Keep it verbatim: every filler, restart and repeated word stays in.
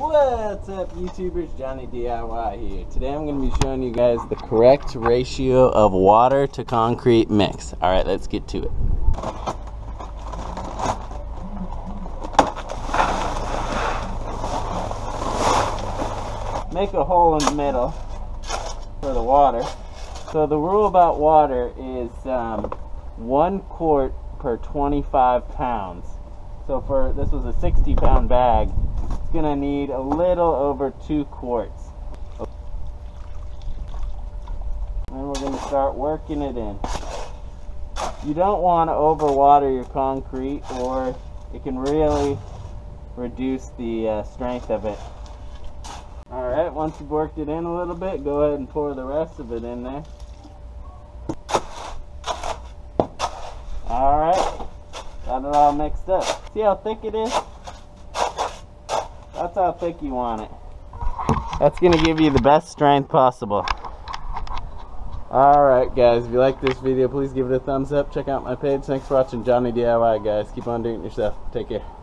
What's up, YouTubers? Johnny D I Y here. Today I'm going to be showing you guys the correct ratio of water to concrete mix. Alright, let's get to it. Make a hole in the middle for the water. So the rule about water is um, one quart per twenty-five pounds. So for this was a sixty pound bag, it's gonna need a little over two quarts. And we're gonna start working it in. You don't want to overwater your concrete, or it can really reduce the uh, strength of it. Alright, once you've worked it in a little bit, go ahead and pour the rest of it in there. Alright, got it all mixed up. See how thick it is? That's how thick you want it. That's going to give you the best strength possible. Alright guys, if you like this video, please give it a thumbs up. Check out my page. Thanks for watching Johnny D I Y, guys. Keep on doing it yourself. Take care.